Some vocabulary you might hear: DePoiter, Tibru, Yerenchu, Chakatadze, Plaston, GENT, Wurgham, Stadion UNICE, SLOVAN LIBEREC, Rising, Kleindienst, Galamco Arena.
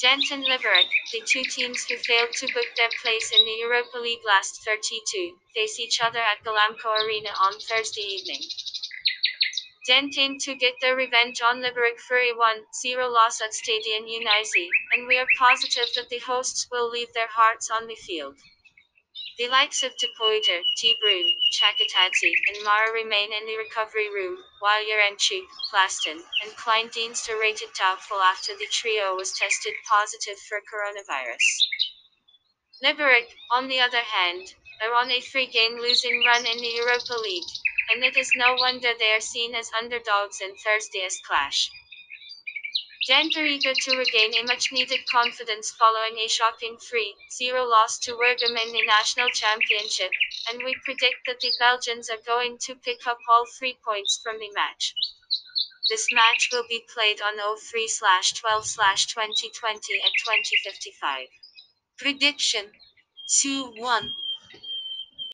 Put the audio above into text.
Gent and Liberec, the two teams who failed to book their place in the Europa League last 32, face each other at Galamco Arena on Thursday evening. Gent aim to get their revenge on Liberec for a 1-0 loss at Stadion UNICE, and we are positive that the hosts will leave their hearts on the field. The likes of DePoiter, Tibru, Chakatadze, and Mara remain in the recovery room, while Yerenchu, Plaston, and Kleindienst are rated doubtful after the trio was tested positive for coronavirus. Liberec, on the other hand, are on a three-game losing run in the Europa League, and it is no wonder they are seen as underdogs in Thursday's clash. Gent are eager to regain a much-needed confidence following a shocking 3-0 loss to Wurgham in the national championship, and we predict that the Belgians are going to pick up all 3 points from the match. This match will be played on 03/12/2020 at 20:55. Prediction: 2-1.